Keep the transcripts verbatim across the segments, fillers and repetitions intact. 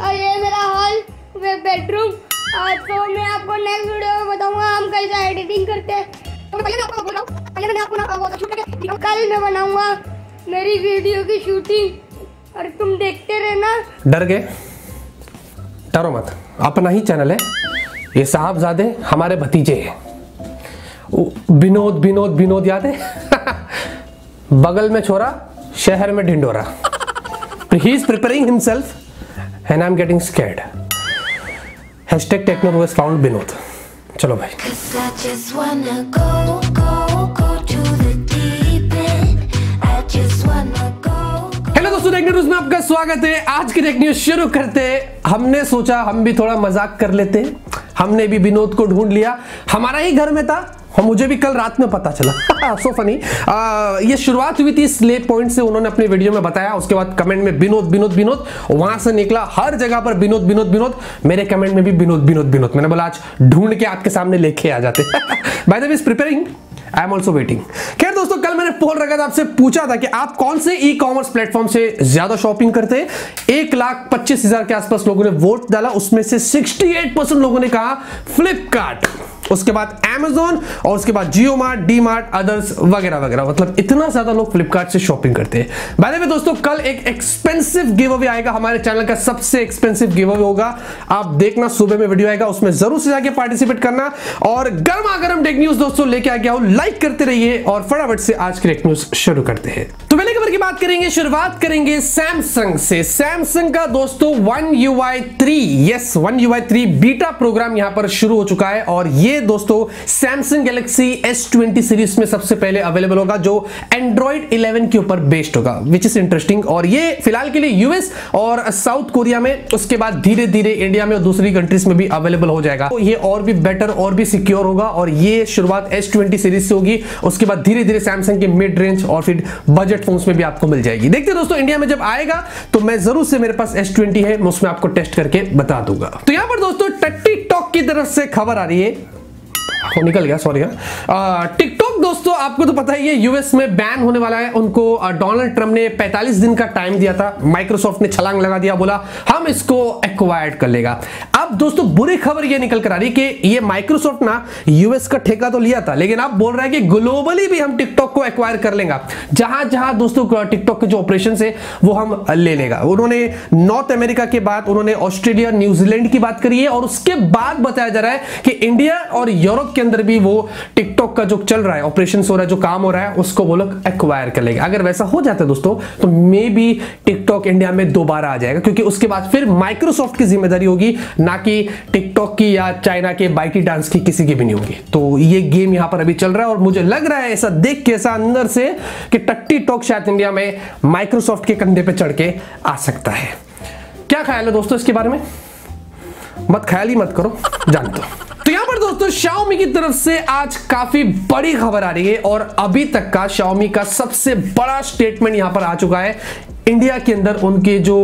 और ये मेरा हॉल बेडरूम। तो मैं आपको नेक्स्ट वीडियो में बताऊंगा हम कैसे एडिटिंग करते हैं। कल मैं बनाऊंगा मेरी वीडियो की शूटिंग और तुम देखते रहना। डर गए? डरो मत, अपना ही चैनल है। ये साहबजादे हमारे भतीजे हैं, विनोद विनोद विनोद याद है बगल में छोरा शहर में ढिंडोरा। He is preparing himself and I am getting scared. Hashtag techno was found Vinod. चलो भाई, में आपका स्वागत है। आज की टेक न्यूज शुरू करते हैं। हमने सोचा हम भी थोड़ा मजाक कर लेते। हमने भी विनोद को ढूंढ लिया, हमारा ही घर में था और मुझे भी कल रात में पता चला। So funny. ये शुरुआत हुई थी स्ले पॉइंट से, उन्होंने अपने वीडियो में बताया। उसके बाद कमेंट में विनोद विनोद विनोद, वहां से निकला हर जगह पर विनोद विनोद विनोद। मेरे कमेंट में भी विनोद विनोद विनोद। मैंने बोला आज ढूंढ के आपके सामने लेके आ जाते। By the way is preparing, I am also waiting. खैर दोस्तों, कल मैंने पोल रखा था, आपसे पूछा था कि आप कौन से ई कॉमर्स प्लेटफॉर्म से ज्यादा शॉपिंग करते हैं। एक लाख पच्चीस हजार के आसपास लोगों ने वोट डाला, उसमें से अड़सठ परसेंट लोगों ने कहा फ्लिपकार्ट, उसके बाद Amazon और उसके बाद Jio mart, D mart, others वगैरह वगैरह। मतलब इतना ज्यादा लोग फ्लिपकार्ट से शॉपिंग करते हैं। बाय द वे दोस्तों, कल एक एक्सपेंसिव गिव अवे आएगा, हमारे चैनल का सबसे एक्सपेंसिव गिव अवे होगा। आप देखना, सुबह में वीडियो आएगा, उसमें जरूर से जाके पार्टिसिपेट करना। और गर्मा गर्म टेक न्यूज दोस्तों लेके आ गया हूं, लाइक करते रहिए और फटाफट से आज की टेक न्यूज शुरू करते हैं। तो पहले खबर की बात करेंगे, शुरुआत करेंगे सैमसंग से। सैमसंग का दोस्तों one U I three, yes one U I three beta program यहां पर शुरू हो चुका है और ये दोस्तों Samsung Galaxy S twenty series में सबसे पहले अवेलेबल होगा, जो एंड्रॉइड इलेवन के ऊपर बेस्ड होगा, विच इज इंटरेस्टिंग। और ये फिलहाल के लिए यूएस और साउथ कोरिया में, उसके बाद धीरे धीरे इंडिया में और दूसरी कंट्रीज में भी अवेलेबल हो जाएगा। तो ये और भी बेटर और भी सिक्योर होगा और ये शुरुआत एस ट्वेंटी सीरीज से होगी। उसके बाद धीरे धीरे सैमसंग के मिड रेंज और फिर बजट फोन्स में भी आपको मिल जाएगी। देखते हैं दोस्तों, इंडिया में जब आएगा तो मैं जरूर से, मेरे पास एस ट्वेंटी है, मैं उसमें आपको टेस्ट करके बता दूंगा। तो यहां पर दोस्तों टिकटॉक की तरफ से खबर आ रही है, वो निकल गया, सॉरी यार। टिकटॉक दोस्तों आपको तो पता ही है यूएस में बैन होने वाला है। उनको डोनाल्ड ट्रम्प ने पैंतालीस दिन का टाइम दिया था, माइक्रोसॉफ्ट ने छलांग लगा दिया, बोला हम इसको एक्वायर्ड कर लेगा। अब दोस्तों बुरी खबर ये निकल कर आ रही कि ये माइक्रोसॉफ्ट ना यूएस का ठेका तो लिया था, लेकिन अब बोल रहा है कि ग्लोबली भी हम टिकटॉक को एक्वायर कर लेगा। जहां जहां दोस्तों टिकटॉक के जो ऑपरेशन है वो हम ले लेगा। उन्होंने नॉर्थ अमेरिका के बाद उन्होंने ऑस्ट्रेलिया, न्यूजीलैंड की बात करी है और उसके बाद बताया जा रहा है कि इंडिया और यूरोप के अंदर भी वो टिकटॉक का जो चल रहा है, ऑपरेशंस हो रहा है, जो काम हो रहा है, उसको वो लोग एक्वायर कर लेंगे। अगर वैसा हो जाता है दोस्तों, तो मे बी टिकटॉक इंडिया में दोबारा आ जाएगा, क्योंकि उसके बाद फिर माइक्रोसॉफ्ट की जिम्मेदारी होगी, ना कि टिकटॉक की या चाइना के बाइटी डांस की, किसी की भी नहीं होगी। तो ये गेम यहां पर अभी चल रहा है और मुझे लग रहा है ऐसा देख के, ऐसा अंदर से कि टिकटॉक शायद इंडिया में माइक्रोसॉफ्ट के कंधे पर चढ़ के आ सकता है। क्या ख्याल है दोस्तों इसके बारे में? मत ख्याल ही मत करो, जान दो। तो यहां पर दोस्तों Xiaomi की तरफ से आज काफी बड़ी खबर आ रही है और अभी तक का Xiaomi का सबसे बड़ा स्टेटमेंट यहां पर आ चुका है। इंडिया के अंदर उनके जो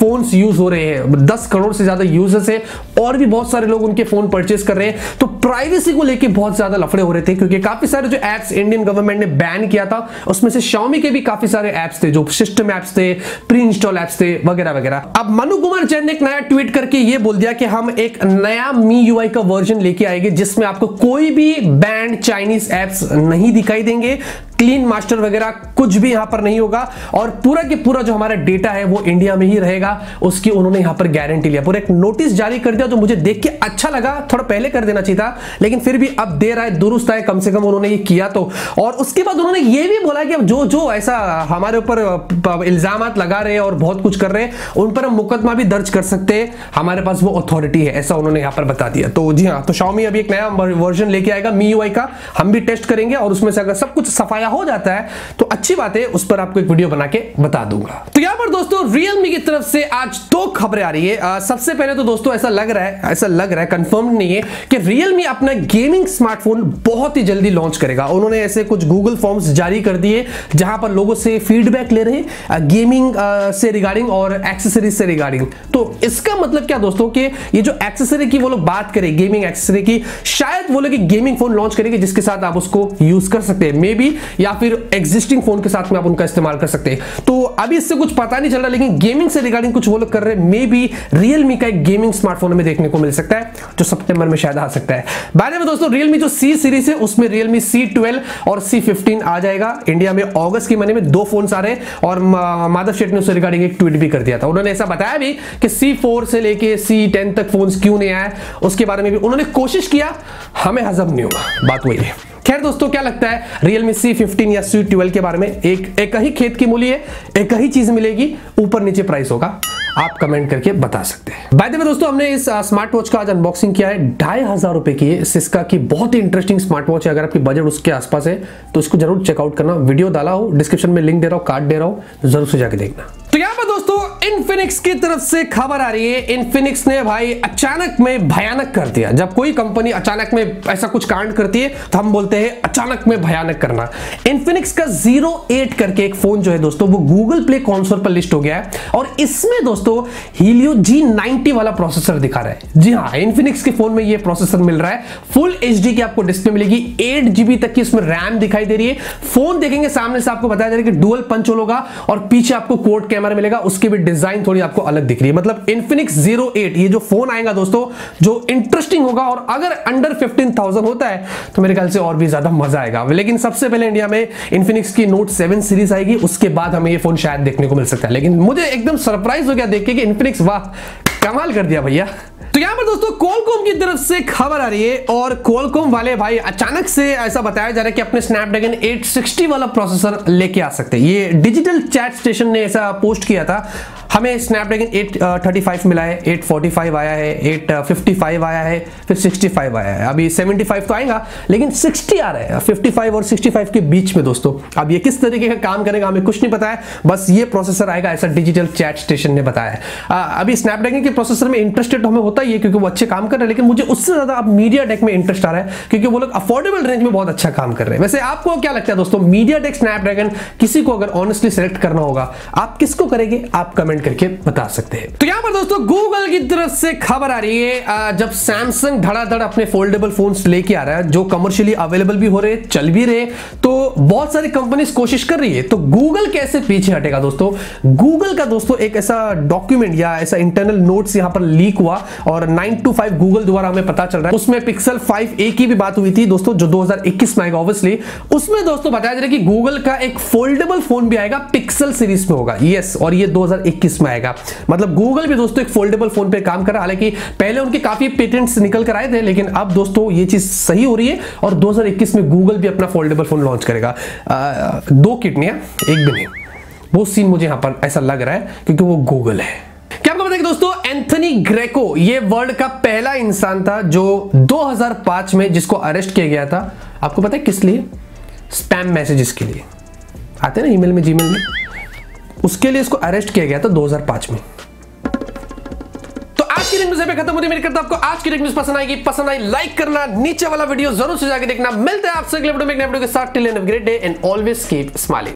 फोन्स यूज हो रहे हैं, दस करोड़ से ज्यादा यूजर्स है और भी बहुत सारे लोग उनके फोन परचेस कर रहे हैं। तो प्राइवेसी को लेके बहुत ज्यादा लफड़े हो रहे थे, क्योंकि काफी सारे जो एप्स इंडियन गवर्नमेंट ने बैन किया था, उसमें से Xiaomi के भी काफी सारे एप्स थे, जो सिस्टम एप्स थे, प्री इंस्टॉल एप्स थे वगैरह वगैरह। अब मनु कुमार जैन ने एक नया ट्वीट करके ये बोल दिया कि हम एक नया एम आई यू आई का वर्जन लेके आएंगे, जिसमें आपको कोई भी बैंड चाइनीज एप्स नहीं दिखाई देंगे, क्लीन मास्टर वगैरह कुछ भी यहां पर नहीं होगा और पूरा के पूरा जो हमारा डेटा है वो इंडिया में ही रहेगा, उसकी उन्होंने यहां पर गारंटी लिया। पूरा एक नोटिस जारी कर दिया, जो मुझे देख के अच्छा लगा। थोड़ा पहले कर देना चाहिए था, लेकिन फिर भी अब देर आए दुरुस्त आए, कम से कम उन्होंने ये किया तो। और उसके बाद उन्होंने ये भी बोला कि जो जो ऐसा हमारे ऊपर इल्जाम लगा रहे हैं और बहुत कुछ कर रहे हैं, उन पर हम मुकदमा भी दर्ज कर सकते हैं, हमारे पास वो अथॉरिटी है, ऐसा उन्होंने यहाँ पर बता दिया। तो जी हाँ, तो Xiaomi अभी एक नया वर्जन लेके आएगा एम आई यू आई का, हम भी टेस्ट करेंगे और उसमें से अगर सब कुछ सफाया हो जाता है तो अच्छी बात है, उस पर आपको एक वीडियो बना के बता दूंगा। तो यहां पर दोस्तों Realme की तरफ से आज दो खबरें आ रही है। आ, सबसे पहले तो दोस्तों ऐसा लग रहा है, ऐसा लग रहा है, कंफर्म नहीं है कि Realme अपना गेमिंग स्मार्टफोन बहुत ही जल्दी लॉन्च करेगा। उन्होंने ऐसे कुछ गूगल फॉर्म्स जारी कर दिए जहां पर लोगों से फीडबैक ले रहे हैं गेमिंग से रिगार्डिंग और एक्सेसरीज से रिगार्डिंग। तो इसका मतलब क्या दोस्तों कि ये जो एक्सेसरी की वो लोग बात करें, गेमिंग एक्सेसरी की, शायद वो लोग गेमिंग फोन लॉन्च करेंगे जिसके साथ आप उसको यूज कर सकते हैं। मे बी या फिर एग्जिस्टिंग फोन के साथ में आप उनका इस्तेमाल कर सकते हैं। तो अभी इससे कुछ पता नहीं चल रहा, लेकिन गेमिंग से रिगार्डिंग कुछ वो लोग कर रहे हैं। मे बी रियलमी का एक गेमिंग स्मार्टफोन हमें देखने को मिल सकता है जो सितंबर में शायद आ सकता है। बारे में दोस्तों रियलमी जो सी सीरीज है उसमें रियलमी सी ट्वेल्व और सी फिफ्टीन आ जाएगा। इंडिया में अगस्त के महीने में दो फोन आ रहे हैं और माधव शेठ ने उससे रिगार्डिंग एक ट्वीट भी कर दिया था। उन्होंने ऐसा बताया भी कि सी फोर से लेके सी टेन तक फोन क्यों नहीं आए, उसके बारे में भी उन्होंने कोशिश किया, हमें हजम नहीं हुआ। बात वही है। खैर दोस्तों, क्या लगता है Realme सी फिफ्टीन या सी ट्वेल्व के बारे में? एक एक ही खेत की मूली है, एक ही चीज मिलेगी, ऊपर नीचे प्राइस होगा। आप कमेंट करके बता सकते हैं। बाय द वे दोस्तों, हमने इस स्मार्ट वॉच का आज अनबॉक्सिंग किया है। ढाई हजार रुपए की है सिस्का की, बहुत ही इंटरेस्टिंग स्मार्ट वॉच है। अगर आपकी बजट उसके आसपास है तो इसको जरूर चेकआउट करना। वीडियो डाला हो, डिस्क्रिप्शन में लिंक दे रहा हूँ, कार्ड दे रहा हूँ, जरूर से जाके देखना। तो यहाँ पर दोस्तों इन्फिनिक्स की तरफ से खबर आ रही है। इन्फिनिक्स ने भाई अचानक में भयानक कर दिया। जब कोई कंपनी अचानक में ऐसा कुछ कांड करती है तो हम बोलते हैं अचानक में भयानक करना। इन्फिनिक्स का जीरो एट करके एक फोन जो है दोस्तों वो गूगल प्ले कॉन्सोल पर लिस्ट हो गया है और इसमें दोस्तों हीलियो जी नाइनटी वाला प्रोसेसर दिखा रहा है। जी हाँ, इन्फिनिक्स के फोन में यह प्रोसेसर मिल रहा है। फुल एच डी की आपको डिस्प्ले मिलेगी, एट जीबी तक की इसमें रैम दिखाई दे रही है। फोन देखेंगे सामने से आपको बताया जा रहा है कि डुअल पंच होल होगा और पीछे आपको क्वाड कैमरा मिलेगा। उसकी भी डिजाइन थोड़ी आपको अलग दिख रही है। मतलब इन्फिनिक्स जीरो एट ये जो फोन आएगा दोस्तों जो इंटरेस्टिंग होगा, और अगर अंडर पंद्रह हज़ार होता है तो मेरे ख्याल से और भी ज्यादा मजा आएगा। लेकिन सबसे पहले इंडिया में इन्फिनिक्स की नोट सेवन सीरीज आएगी, उसके बाद हमें ये फोन शायद देखने को मिल सकता है। लेकिन मुझे एकदम सरप्राइज हो गया देख के कि इन्फिनिक्स वाह कमाल कर दिया भैया। तो यहाँ पर दोस्तों क्वालकॉम की तरफ से खबर आ रही है और क्वालकॉम वाले भाई अचानक से ऐसा बताया जा रहा है कि अपने स्नैपड्रैगन एट सिक्सटी वाला प्रोसेसर लेके आ सकते हैं। ये डिजिटल चैट स्टेशन ने ऐसा पोस्ट किया था। हमें स्नैपड्रैगन एट थर्टी फाइव मिला है, एट फोर्टी फाइव आया है, एट फिफ्टी फाइव आया है, फिर सिक्सटी फाइव आया है, अभी सेवेंटी फाइव तो आएगा लेकिन सिक्सटी आ रहा है। फिफ्टी फाइव और सिक्सटी फाइव के बीच में दोस्तों, अब ये किस तरीके का काम करेगा हमें कुछ नहीं पता है। बस ये प्रोसेसर आएगा ऐसा डिजिटल चैट स्टेशन ने बताया है। आ, अभी स्नैपड्रैगन के प्रोसेसर में इंटरेस्टेड हमें होता ही है क्योंकि वो अच्छे काम कर रहे हैं, लेकिन मुझे उससे ज़्यादा अब मीडियाटेक में इंटरेस्ट आ रहा है क्योंकि वो लोग अफोर्डेबल रेंज में बहुत अच्छा काम कर रहे हैं। वैसे आपको क्या लगता है दोस्तों, मीडियाटेक स्नैपड्रैगन किसी को अगर ऑनेस्टली सेलेक्ट करना होगा आप किसको करेंगे? आप कमेंट करके बता सकते हैं। तो यहाँ पर दोस्तों गूगल की तरफ से खबर आ रही है। जब सैमसंग धड़ाधड़ अपने फोल्डेबल फोन्स लेके आ रहा है जो कमर्शियली अवेलेबल भी हो रहे, चल भी रहे, तो बहुत सारी कंपनीज कोशिश कर रही है, तो गूगल कैसे पीछे हटेगा दोस्तों? गूगल का दोस्तों एक ऐसा डॉक्यूमेंट या ऐसा इंटरनल नोट्स यहाँ पर लीक हुआ और नाइन टू फाइव गूगल द्वारा हमें पता चल रहा है। उसमें पिक्सल फाइव ए की भी बात हुई थी दोस्तों जो दो हज़ार इक्कीस में आएगा ऑब्वियसली। उसमें दोस्तों बताया जा रहा है कि गूगल का एक फोल्डेबल फोन भी आएगा, पिक्सल सीरीज में होगा, यस, और ये दो हज़ार इक्कीस में आएगा। मतलब गूगल भी दोस्तों एक फोल्डेबल फोन पे काम कर रहा है। हालांकि पहले उनके काफी पेटेंट्स निकल कर आए थे, लेकिन अब दोस्तों ये चीज सही हो रही है और दो हज़ार इक्कीस में गूगल भी अपना फोल्डेबल फोन लॉन्च करेगा। आ, दो किडनियां एक भी नहीं, वो सीन मुझे यहां पर ऐसा लग रहा है क्योंकि वो गूगल है। क्या आपको पता है कि दोस्तों एंथनी ग्रेको ये वर्ल्ड का पहला इंसान था जो दो हज़ार पाँच में जिसको अरेस्ट किया गया था। आपको पता है किस लिए? स्पैम मैसेजेस के लिए आते ना ईमेल में, जीमेल में, उसके लिए इसको अरेस्ट किया गया था दो हज़ार पाँच में। तो आज की न्यूज़ खत्म होती है। मेरी करता आपको आज की न्यूज़ पसंद आएगी, पसंद आई लाइक करना, नीचे वाला वीडियो जरूर से जाके देखना। मिलते हैं आपसे अगले वीडियो में एक नए वीडियो के साथ। Till then have a great day and always keep smiling.